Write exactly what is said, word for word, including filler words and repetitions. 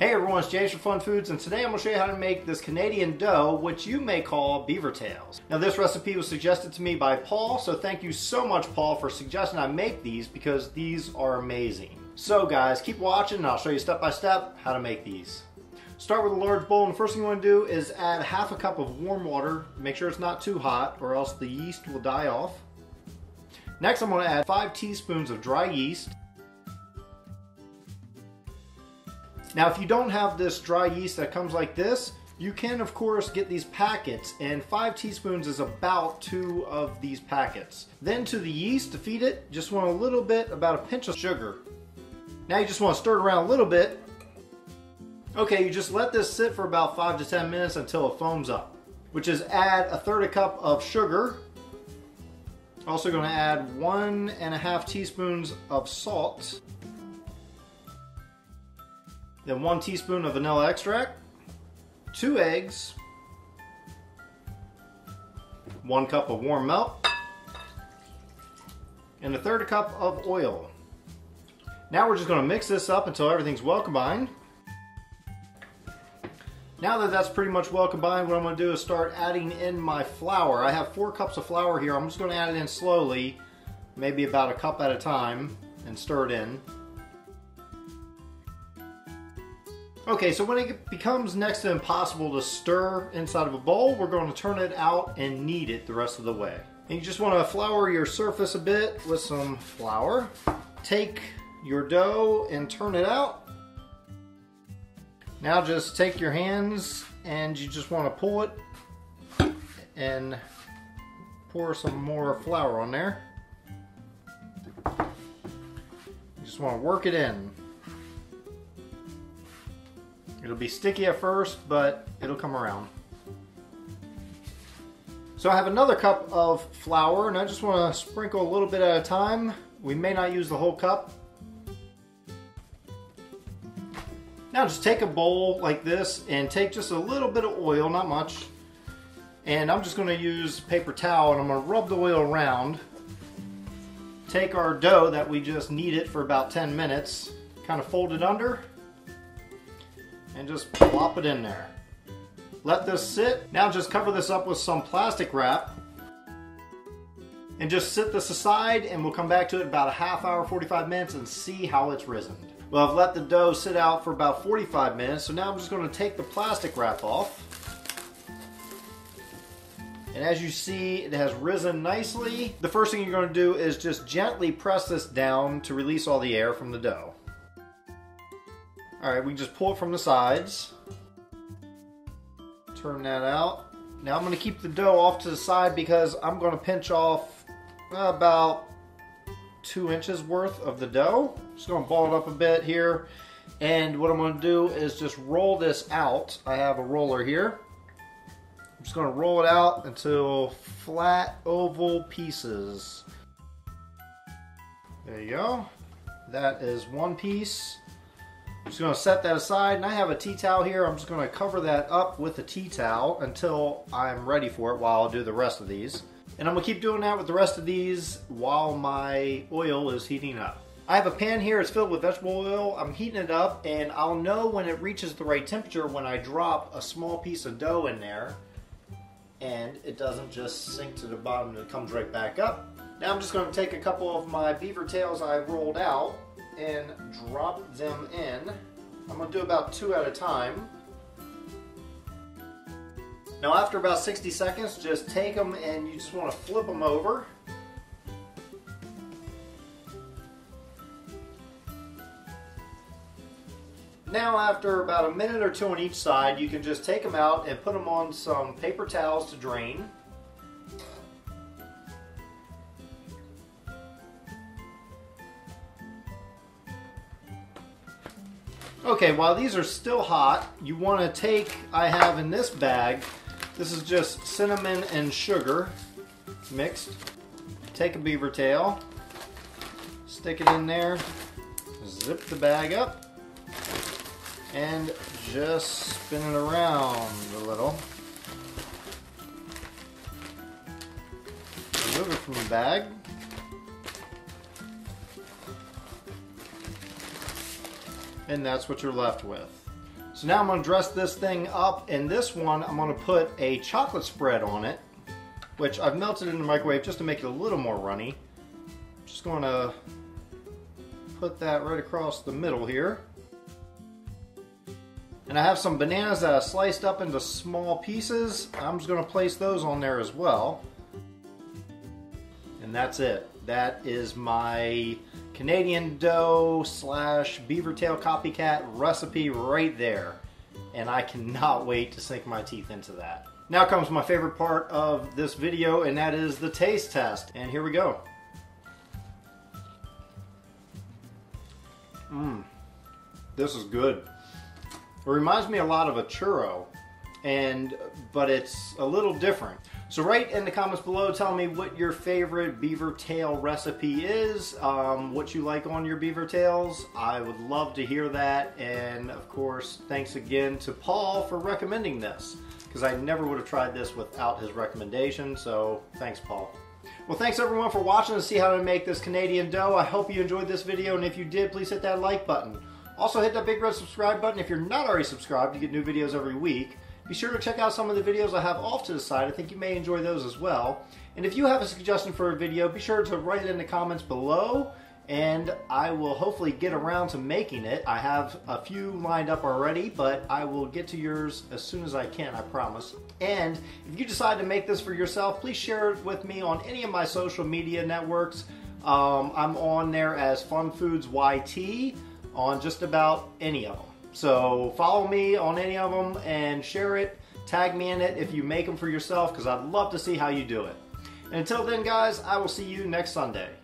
Hey everyone, it's James from Fun Foods, and today I'm going to show you how to make this Canadian dough, which you may call beaver tails. Now this recipe was suggested to me by Paul, so thank you so much Paul for suggesting I make these because these are amazing. So guys, keep watching and I'll show you step by step how to make these. Start with a large bowl, and the first thing you want to do is add half a cup of warm water. Make sure it's not too hot or else the yeast will die off. Next I'm going to add five teaspoons of dry yeast. Now if you don't have this dry yeast that comes like this, you can of course get these packets, and five teaspoons is about two of these packets. Then to the yeast, to feed it, just want a little bit, about a pinch of sugar. Now you just want to stir it around a little bit. Okay, you just let this sit for about five to ten minutes until it foams up, which is add a third a cup of sugar. Also going to add one and a half teaspoons of salt. Then one teaspoon of vanilla extract, two eggs, one cup of warm milk, and a third cup of oil. Now we're just going to mix this up until everything's well combined. Now that that's pretty much well combined, what I'm going to do is start adding in my flour. I have four cups of flour here. I'm just going to add it in slowly, maybe about a cup at a time, and stir it in. Okay, so when it becomes next to impossible to stir inside of a bowl, we're going to turn it out and knead it the rest of the way. And you just want to flour your surface a bit with some flour. Take your dough and turn it out. Now just take your hands and you just want to pull it and pour some more flour on there. You just want to work it in. It'll be sticky at first, but it'll come around. So I have another cup of flour, and I just want to sprinkle a little bit at a time. We may not use the whole cup. Now just take a bowl like this and take just a little bit of oil, not much. And I'm just going to use paper towel, and I'm going to rub the oil around. Take our dough that we just kneaded for about ten minutes, kind of fold it under, and just plop it in there. Let this sit. Now just cover this up with some plastic wrap and just sit this aside, and we'll come back to it about a half hour, forty-five minutes, and see how it's risen. Well, I've let the dough sit out for about forty-five minutes, so now I'm just going to take the plastic wrap off. And as you see, it has risen nicely. The first thing you're going to do is just gently press this down to release all the air from the dough. All right, we can just pull it from the sides. Turn that out. Now I'm going to keep the dough off to the side because I'm going to pinch off about two inches worth of the dough. Just going to ball it up a bit here. And what I'm going to do is just roll this out. I have a roller here. I'm just going to roll it out until flat oval pieces. There you go. That is one piece. I'm just going to set that aside, and I have a tea towel here. I'm just going to cover that up with a tea towel until I'm ready for it, while I'll do the rest of these. And I'm going to keep doing that with the rest of these while my oil is heating up. I have a pan here. It's filled with vegetable oil. I'm heating it up, and I'll know when it reaches the right temperature when I drop a small piece of dough in there and it doesn't just sink to the bottom and it comes right back up. Now I'm just going to take a couple of my beaver tails I rolled out and drop them in. I'm going to do about two at a time. Now after about sixty seconds, just take them and you just want to flip them over. Now after about a minute or two on each side, you can just take them out and put them on some paper towels to drain. Okay, while these are still hot, you want to take, I have in this bag, this is just cinnamon and sugar mixed. Take a beaver tail, stick it in there, zip the bag up, and just spin it around a little. Remove it from the bag. And that's what you're left with. So now I'm going to dress this thing up, and this one I'm going to put a chocolate spread on it, which I've melted in the microwave just to make it a little more runny. I'm just going to put that right across the middle here. And I have some bananas that I sliced up into small pieces. I'm just going to place those on there as well. And that's it. That is my Canadian dough slash beaver tail copycat recipe right there. And I cannot wait to sink my teeth into that. Now comes my favorite part of this video, and that is the taste test. And here we go. Mmm. This is good. It reminds me a lot of a churro, and but it's a little different. So write in the comments below, tell me what your favorite beaver tail recipe is, um, what you like on your beaver tails. I would love to hear that, and of course, thanks again to Paul for recommending this, because I never would have tried this without his recommendation, so thanks, Paul. Well, thanks everyone for watching to see how to make this Canadian dough. I hope you enjoyed this video, and if you did, please hit that like button. Also, hit that big red subscribe button if you're not already subscribed to get new videos every week. Be sure to check out some of the videos I have off to the side. I think you may enjoy those as well. And if you have a suggestion for a video, be sure to write it in the comments below, and I will hopefully get around to making it. I have a few lined up already, but I will get to yours as soon as I can, I promise. And if you decide to make this for yourself, please share it with me on any of my social media networks. Um, I'm on there as FunFoodsYT on just about any of them. So follow me on any of them and share it. Tag me in it if you make them for yourself, because I'd love to see how you do it. And until then, guys, I will see you next Sunday.